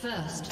First.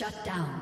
Shut down.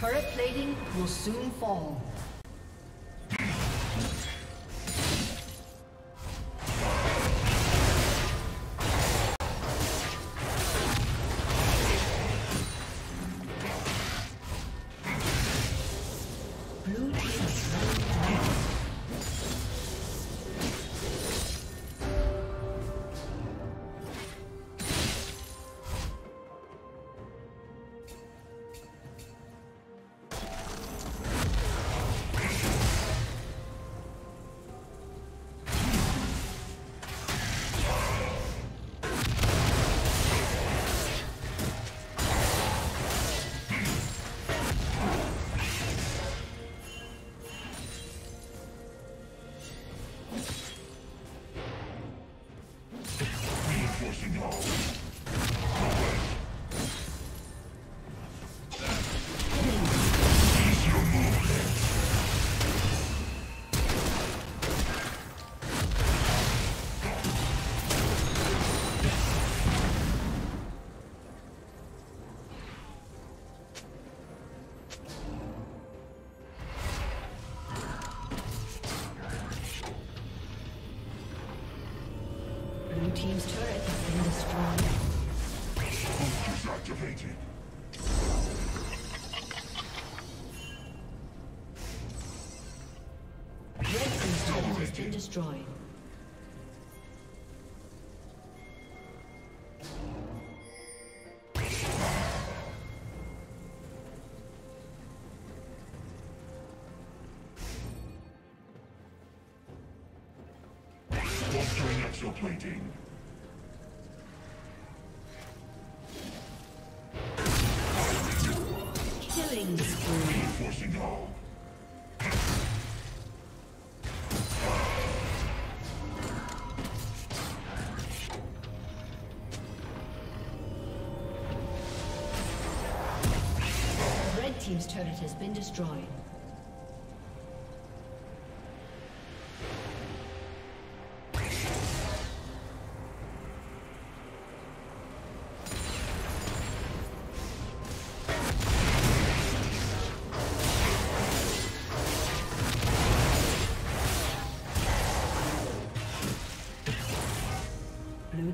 Turret plating will soon fall. activated. Red team's turret has been destroyed. Bone plating. Killing spree. Reinforcing hull. Red team's turret has been destroyed.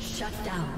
Shut down.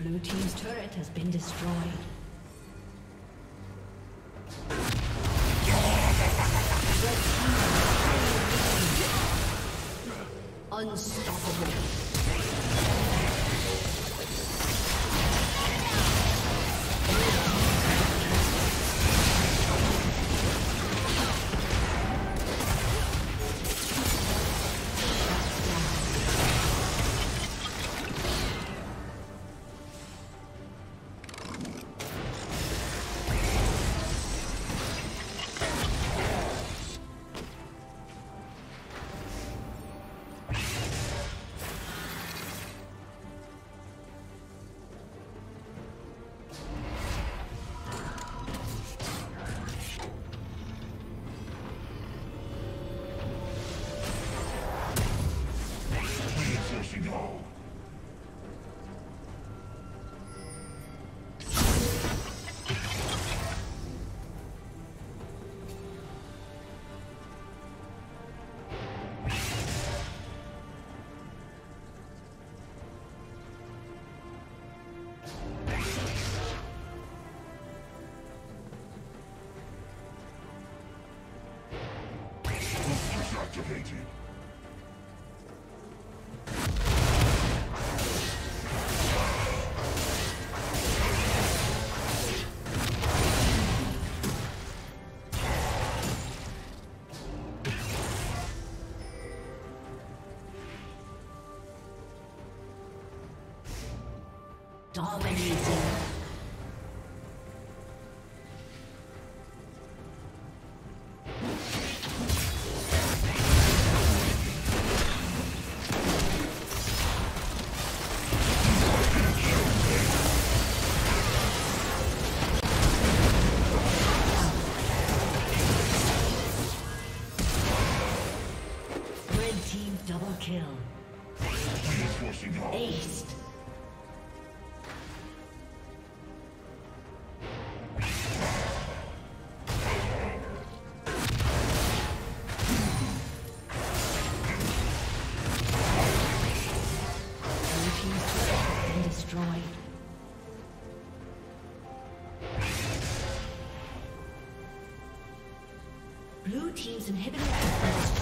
Blue team's turret has been destroyed. Unstoppable. Dominating. Blue team's inhibitor.